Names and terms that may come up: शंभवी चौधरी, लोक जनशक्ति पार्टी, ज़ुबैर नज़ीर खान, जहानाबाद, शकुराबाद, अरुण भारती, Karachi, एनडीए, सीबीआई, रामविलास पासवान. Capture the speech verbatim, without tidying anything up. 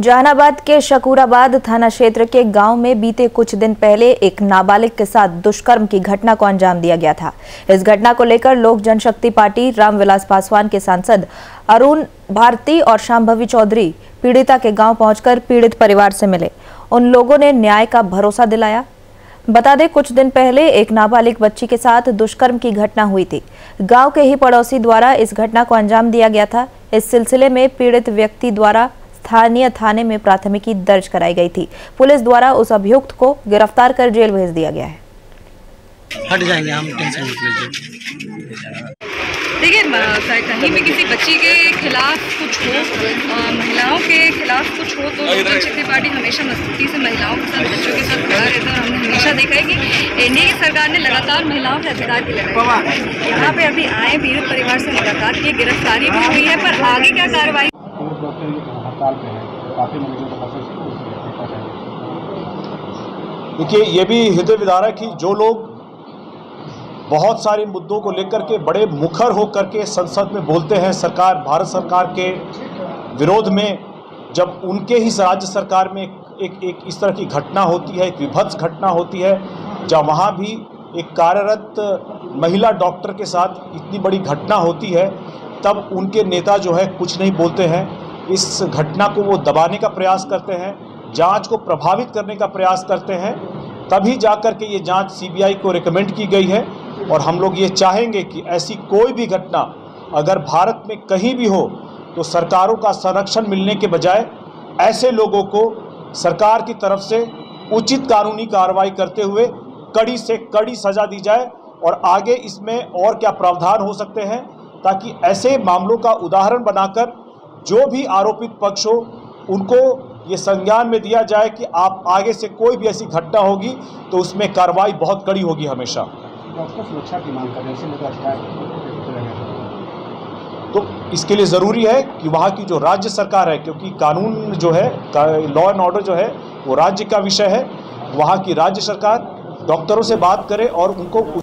जहानाबाद के शकुराबाद थाना क्षेत्र के गांव में बीते कुछ दिन पहले एक नाबालिग के साथ दुष्कर्म की घटना को अंजाम दिया गया था। इस घटना को लेकर लोक जनशक्ति पार्टी रामविलास पासवान के सांसद अरुण भारती और शंभवी चौधरी पीड़िता के गांव पहुंचकर पीड़ित परिवार से मिले। उन लोगों ने न्याय का भरोसा दिलाया। बता दें, कुछ दिन पहले एक नाबालिग बच्ची के साथ दुष्कर्म की घटना हुई थी। गांव के ही पड़ोसी द्वारा इस घटना को अंजाम दिया गया था। इस सिलसिले में पीड़ित व्यक्ति द्वारा स्थानीय थाने में प्राथमिकी दर्ज कराई गई थी। पुलिस द्वारा उस अभियुक्त को गिरफ्तार कर जेल भेज दिया गया है। हट जाएंगे हम, टेंशन मत लीजिए। देखिए, कहीं भी किसी बच्ची के खिलाफ कुछ हो, आ, महिलाओं के खिलाफ कुछ हो तो लोक जनशक्ति पार्टी हमेशा मजबूती से महिलाओं के साथ, बच्चों के साथ खड़ा रहता है। हमने हमेशा देखा है कि एनडीए की सरकार ने लगातार महिलाओं के अधिकार की लगाई है। यहाँ पे अभी आए, पीड़ित परिवार से मुलाकात की, गिरफ्तारी भी हुई है, पर आगे क्या कार्रवाई। देखिए, ये भी हृदय विदारक कि जो लोग बहुत सारे मुद्दों को लेकर के बड़े मुखर हो करके संसद में बोलते हैं, सरकार भारत सरकार के विरोध में, जब उनके ही राज्य सरकार में एक एक इस तरह की घटना होती है, एक विभत्स घटना होती है, जहाँ वहाँ भी एक कार्यरत महिला डॉक्टर के साथ इतनी बड़ी घटना होती है, तब उनके नेता जो है कुछ नहीं बोलते हैं। इस घटना को वो दबाने का प्रयास करते हैं, जाँच को प्रभावित करने का प्रयास करते हैं। तभी जा कर के ये जाँच सीबीआई को रिकमेंड की गई है। और हम लोग ये चाहेंगे कि ऐसी कोई भी घटना अगर भारत में कहीं भी हो तो सरकारों का संरक्षण मिलने के बजाय ऐसे लोगों को सरकार की तरफ से उचित कानूनी कार्रवाई करते हुए कड़ी से कड़ी सज़ा दी जाए। और आगे इसमें और क्या प्रावधान हो सकते हैं ताकि ऐसे मामलों का उदाहरण बनाकर जो भी आरोपित पक्ष हो उनको ये संज्ञान में दिया जाए कि आप आगे से कोई भी ऐसी घटना होगी तो उसमें कार्रवाई बहुत कड़ी होगी हमेशा। डॉक्टर सुरक्षा की मांग कर रहे हैं, तो इसके लिए ज़रूरी है कि वहाँ की जो राज्य सरकार है, क्योंकि कानून जो है, लॉ एंड ऑर्डर जो है वो राज्य का विषय है, वहाँ की राज्य सरकार डॉक्टरों से बात करे और उनको